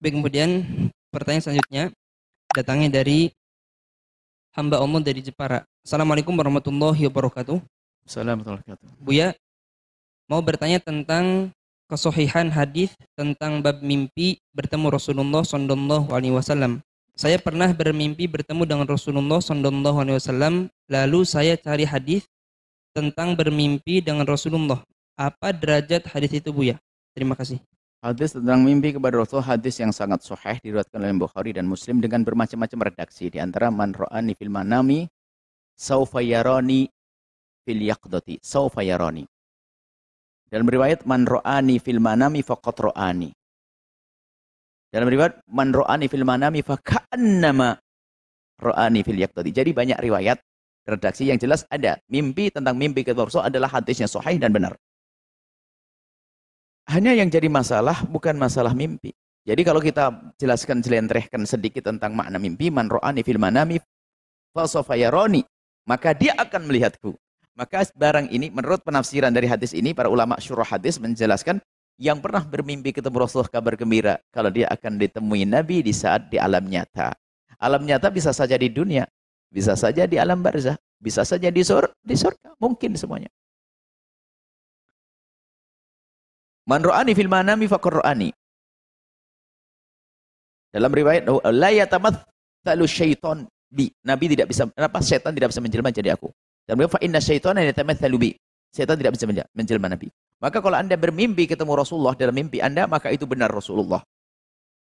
Baik, kemudian pertanyaan selanjutnya datangnya dari hamba Allah dari Jepara. Assalamualaikum warahmatullahi wabarakatuh. Assalamualaikum warahmatullahi wabarakatuh. Buya, mau bertanya tentang kesohihan hadis tentang bab mimpi bertemu Rasulullah Sallallahu Alaihi Wasallam. Saya pernah bermimpi bertemu dengan Rasulullah Sallallahu Alaihi Wasallam, lalu saya cari hadis tentang bermimpi dengan Rasulullah. Apa derajat hadis itu, Buya? Terima kasih. Hadis tentang mimpi kepada Rasul, hadis yang sangat sahih, diriwayatkan oleh Bukhari dan Muslim dengan bermacam-macam redaksi. Di antara man ra'ani fil manami saufa yarani fil yaqdati, saufa yarani. Dalam riwayat man ra'ani fil manami faqad ra'ani. Dalam riwayat man ra'ani fil manami faka'annama ra'ani fil yaqdati. Jadi banyak riwayat redaksi yang jelas ada. Mimpi tentang mimpi kepada Rasul adalah hadisnya sahih dan benar. Hanya yang jadi masalah bukan masalah mimpi. Jadi kalau kita jelaskan, jelentrehkan sedikit tentang makna mimpi, man ra'ani fil manami fa sawfa yarani, maka dia akan melihatku. Maka barang ini menurut penafsiran dari hadis ini, para ulama syurah hadis menjelaskan yang pernah bermimpi ketemu Rasulullah kabar gembira kalau dia akan ditemui Nabi di saat di alam nyata. Alam nyata bisa saja di dunia, bisa saja di alam barzah, bisa saja di surga, mungkin semuanya. Man ra'ani fil manami faqad ra'ani. Dalam riwayat la yatamatsalu syaitan bi. Nabi tidak bisa, kenapa setan tidak bisa menjelma jadi aku. Dan beliau fa inna syaitana yatamatsalu bi. Setan tidak bisa menjelma Nabi. Maka kalau Anda bermimpi ketemu Rasulullah dalam mimpi Anda, maka itu benar Rasulullah.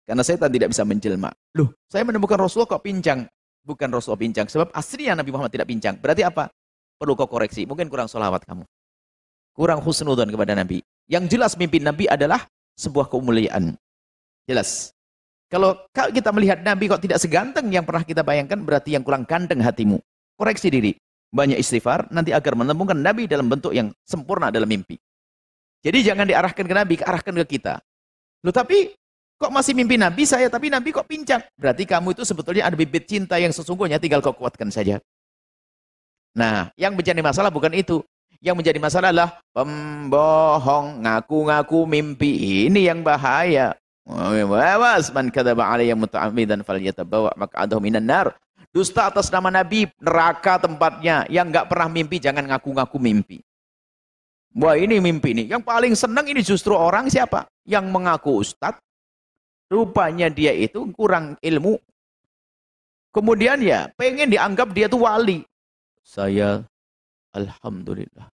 Karena setan tidak bisa menjelma. Loh, saya menemukan Rasulullah kok pincang. Bukan Rasulullah pincang, sebab aslinya Nabi Muhammad tidak pincang. Berarti apa? Perlu kau koreksi. Mungkin kurang sholawat kamu. Kurang husnudzon kepada Nabi. Yang jelas mimpi Nabi adalah sebuah kemuliaan. Jelas. Kalau kita melihat Nabi kok tidak seganteng yang pernah kita bayangkan, berarti yang kurang ganteng hatimu. Koreksi diri. Banyak istighfar nanti agar menemukan Nabi dalam bentuk yang sempurna dalam mimpi. Jadi jangan diarahkan ke Nabi, arahkan ke kita. Loh tapi kok masih mimpi Nabi saya, tapi Nabi kok pincang. Berarti kamu itu sebetulnya ada bibit cinta yang sesungguhnya, tinggal kau kuatkan saja. Nah, yang menjadi masalah bukan itu. Yang menjadi masalah adalah pembohong, ngaku-ngaku mimpi. Ini yang bahaya. Awas man kadzaba alayya muta'ammidan falyatabawa maq'adahu minan nar. Dusta atas nama Nabi, neraka tempatnya. Yang enggak pernah mimpi jangan ngaku-ngaku mimpi. Wah, ini mimpi nih. Yang paling senang ini justru orang siapa? Yang mengaku ustaz. Rupanya dia itu kurang ilmu. Kemudian ya, pengen dianggap dia itu wali. Saya alhamdulillah.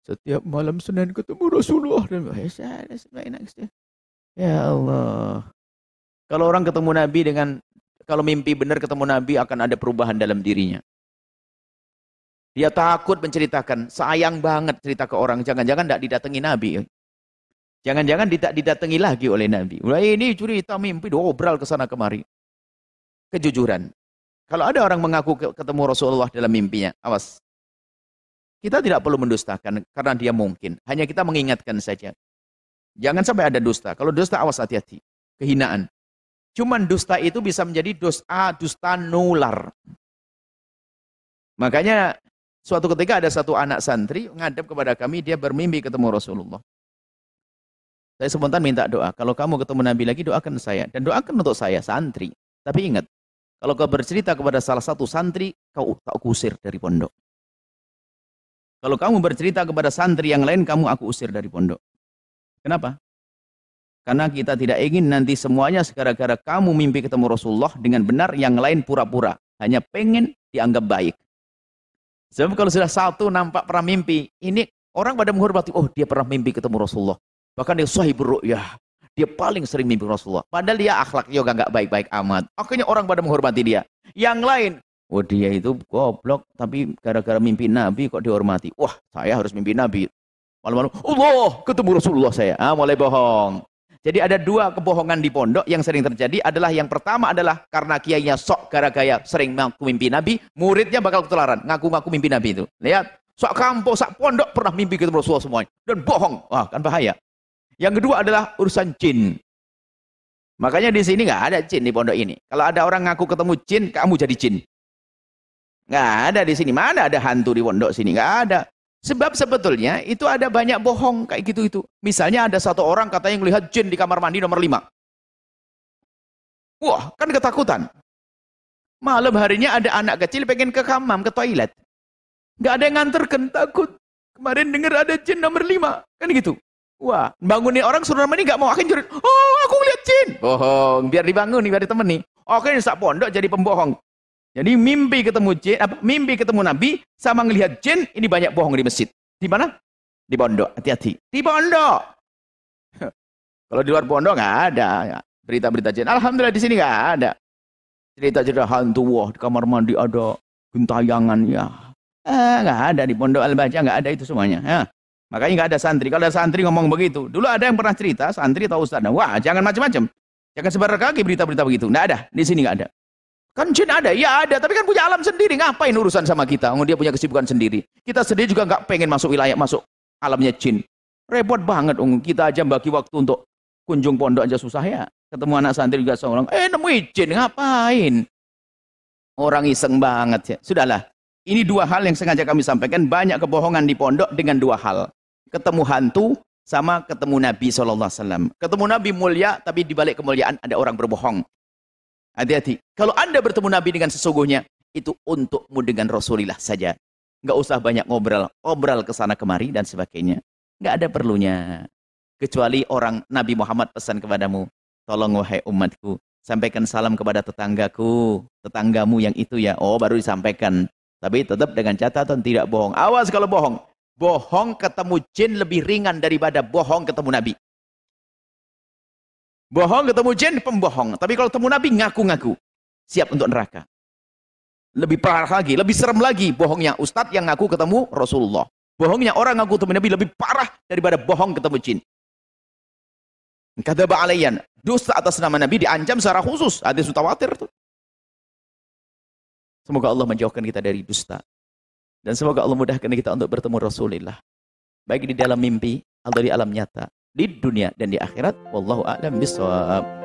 Setiap malam Senin ketemu Rasulullah. Ya Allah. Kalau orang ketemu Nabi dengan, kalau mimpi benar ketemu Nabi akan ada perubahan dalam dirinya. Dia takut menceritakan. Sayang banget cerita ke orang. Jangan-jangan tidak didatangi Nabi. Jangan-jangan tidak didatangi lagi oleh Nabi. Wah ini cerita mimpi. Obral ke sana kemari. Kejujuran. Kalau ada orang mengaku ketemu Rasulullah dalam mimpinya. Awas. Kita tidak perlu mendustakan karena dia mungkin. Hanya kita mengingatkan saja. Jangan sampai ada dusta. Kalau dusta awas hati-hati. Kehinaan. Cuman dusta itu bisa menjadi dusta nular. Makanya suatu ketika ada satu anak santri ngadep kepada kami, dia bermimpi ketemu Rasulullah. Saya spontan minta doa. Kalau kamu ketemu Nabi lagi doakan saya. Dan doakan untuk saya santri. Tapi ingat, kalau kau bercerita kepada salah satu santri, kau tak kusir dari pondok. Kalau kamu bercerita kepada santri yang lain, kamu aku usir dari pondok. Kenapa? Karena kita tidak ingin nanti semuanya gara-gara kamu mimpi ketemu Rasulullah dengan benar, yang lain pura-pura. Hanya pengen dianggap baik. Sebab kalau sudah satu nampak pernah mimpi, ini orang pada menghormati, oh dia pernah mimpi ketemu Rasulullah. Bahkan dia sahibul ru'yah. Dia paling sering mimpi Rasulullah. Padahal dia akhlak juga nggak baik-baik amat. Akhirnya orang pada menghormati dia. Yang lain, oh dia itu goblok, tapi gara-gara mimpi Nabi kok dihormati. Wah, saya harus mimpi Nabi. Malam-malam, Allah, ketemu Rasulullah saya. Ah, mulai bohong. Jadi ada dua kebohongan di pondok yang sering terjadi adalah yang pertama adalah karena kiainya sok gara-gara sering ngaku mimpi Nabi, muridnya bakal ketularan, ngaku-ngaku mimpi Nabi itu. Lihat, sok kampung, sok pondok pernah mimpi ketemu Rasulullah semuanya. Dan bohong, wah kan bahaya. Yang kedua adalah urusan jin. Makanya di sini nggak ada jin di pondok ini. Kalau ada orang ngaku ketemu jin, kamu jadi jin. Nggak ada di sini. Mana ada hantu di pondok sini? Nggak ada. Sebab sebetulnya itu ada banyak bohong kayak gitu-gitu. Misalnya ada satu orang katanya melihat jin di kamar mandi nomor 5. Wah, kan ketakutan. Malam harinya ada anak kecil pengen ke kamam, ke toilet. Nggak ada yang nganterkan, takut. Kemarin dengar ada jin nomor 5. Kan gitu. Wah, bangunin orang suruh namanya nggak mau, akhirnya oh, aku ngeliat jin. Bohong, biar dibangun, biar ditemani. Oke, sak pondok jadi pembohong. Jadi mimpi ketemu jin, mimpi ketemu Nabi sama ngelihat jin, ini banyak bohong di masjid. Di mana? Di pondok, hati-hati. Di pondok. Kalau di luar pondok nggak ada berita-berita jin. Alhamdulillah di sini nggak ada. Cerita-cerita hantu, wah di kamar mandi ada gentayangan, ya. Nggak ada di pondok Al-Baca, nggak ada itu semuanya. Ya. Makanya nggak ada santri. Kalau ada santri ngomong begitu, dulu ada yang pernah cerita santri atau ustaz, wah jangan macam-macam, jangan sebar kaki berita-berita begitu. Nggak ada di sini, nggak ada. Kan jin ada, ya ada, tapi kan punya alam sendiri, ngapain urusan sama kita? Dia punya kesibukan sendiri. Kita sendiri juga nggak pengen masuk wilayah, masuk alamnya jin. Repot banget, kita aja bagi waktu untuk kunjung pondok aja susah ya. Ketemu anak santri juga seorang, nemu jin, ngapain? Orang iseng banget ya. Sudahlah, ini dua hal yang sengaja kami sampaikan, banyak kebohongan di pondok dengan dua hal. Ketemu hantu sama ketemu Nabi SAW. Ketemu Nabi mulia, tapi di balik kemuliaan ada orang berbohong. Hati-hati. Kalau Anda bertemu Nabi dengan sesungguhnya, itu untukmu dengan Rasulullah saja. Nggak usah banyak ngobrol ke sana kemari dan sebagainya. Nggak ada perlunya. Kecuali orang Nabi Muhammad pesan kepadamu, tolong wahai umatku, sampaikan salam kepada tetanggaku, tetanggamu yang itu ya. Oh, baru disampaikan. Tapi tetap dengan catatan tidak bohong. Awas kalau bohong. Bohong ketemu jin lebih ringan daripada bohong ketemu Nabi. Bohong ketemu jin, pembohong. Tapi kalau ketemu Nabi, ngaku-ngaku. Siap untuk neraka. Lebih parah lagi, lebih serem lagi. Bohongnya ustadz yang ngaku ketemu Rasulullah. Bohongnya orang ngaku ketemu Nabi lebih parah daripada bohong ketemu jin. Kata ba'alayan, dusta atas nama Nabi diancam secara khusus. Hadis mutawatir itu. Semoga Allah menjauhkan kita dari dusta. Dan semoga Allah mudahkan kita untuk bertemu Rasulullah. Baik di dalam mimpi, atau di alam nyata. Di dunia dan di akhirat. Wallahu a'lam bishawab.